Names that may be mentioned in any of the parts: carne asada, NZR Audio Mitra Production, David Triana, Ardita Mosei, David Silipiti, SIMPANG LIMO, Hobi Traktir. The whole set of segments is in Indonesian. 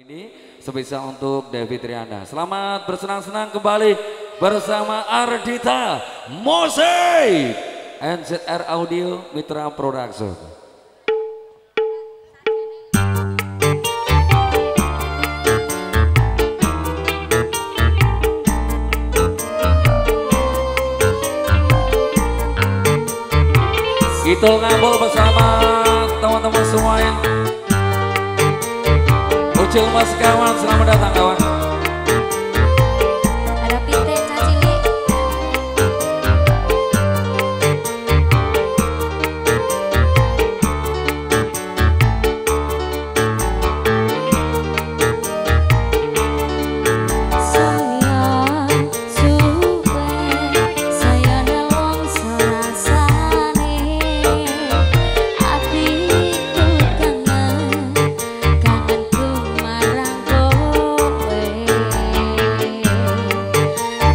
Ini spesial untuk David Triana. Selamat bersenang-senang kembali bersama Ardita Mosei, NZR Audio Mitra Production. Itu ngabul bersama teman-teman semuanya. Ucil mas kawan, selamat datang kawan. Ada pite cacili. Sayang suwe, sayang wong serasane. Hatiku kangenku marang kowe. Nanging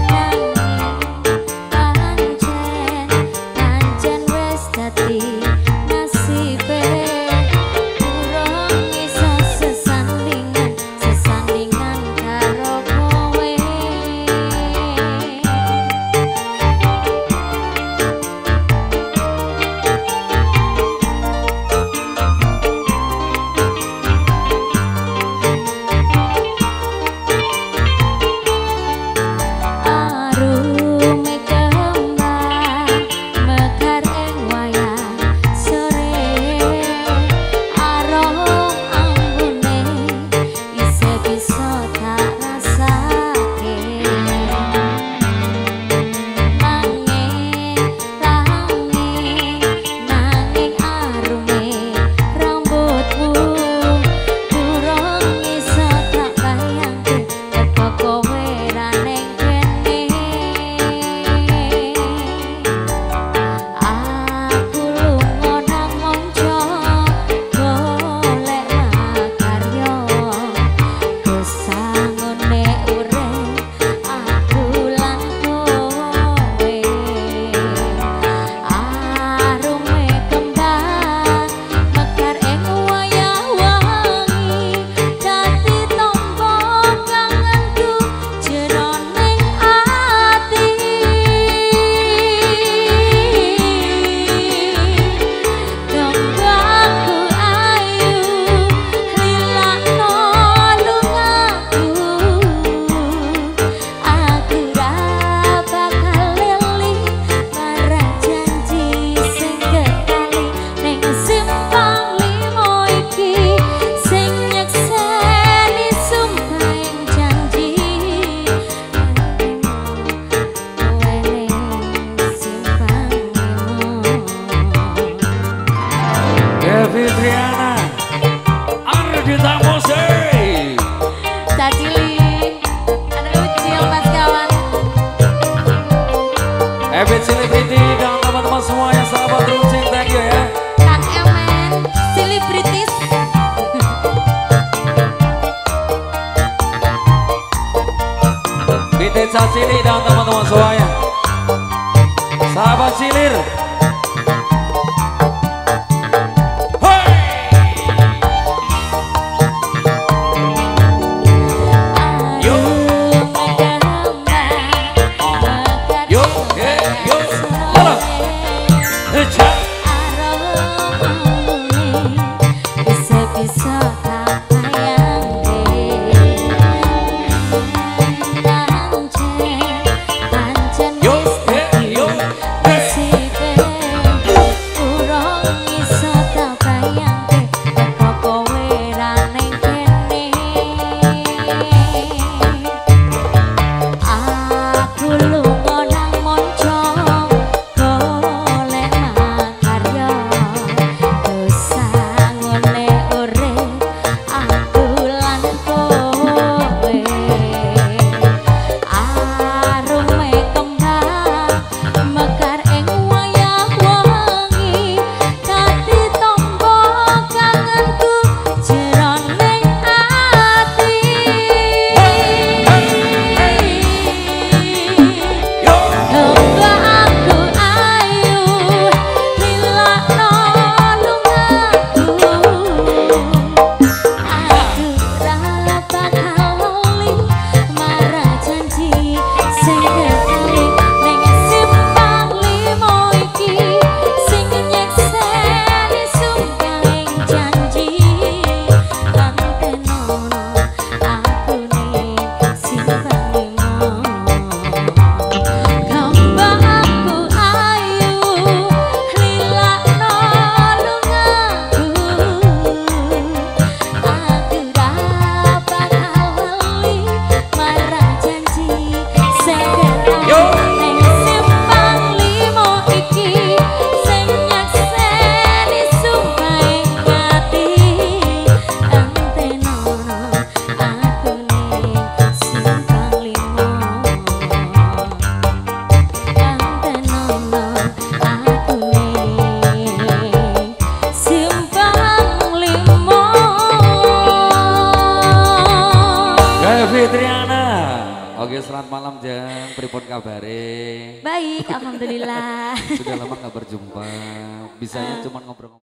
pancen wis dadi nasibe. Durung iso sesandingan karo kowe. Arume kembang mekar ing wayah sore. Arom ambune isih bisa tak rasake. Nanging arume rambutmu durung iso tak bayangke teko kowe ra ning kene. Aku lunga nang monco golek makarya. Kesangone urip aku lan kowe. Arume kembang mekar ing wayah wangi. Dadi tompo kangenku jroning ati. Kembangku ayu lilakno lungaku. Aku ra bakal lali marang janji sing ketali ning simpang limo iki sing nyekseni sumpahing janji. Kowe ning simpang limo. David Triana, Ardita Mosei. Cacili, ada ucil mas kawan. David Silipiti dan teman-teman semuanya, sahabat runcing, thank you ya. Kang Emen, selebritis. Pite Cacili dan teman-teman semuanya, sahabat silir. Arume kembang Yo, mekar yeah, ing yo, malam. sore. Hejak. Aromane isih bisa tak bayangke. Pancen Yo, wis dadi yo, nasibe. David Triana. Oke, selamat malam Jang, pripun kabare? Baik, alhamdulillah. Sudah lama gak berjumpa, bisanya cuma ngobrol-ngobrol.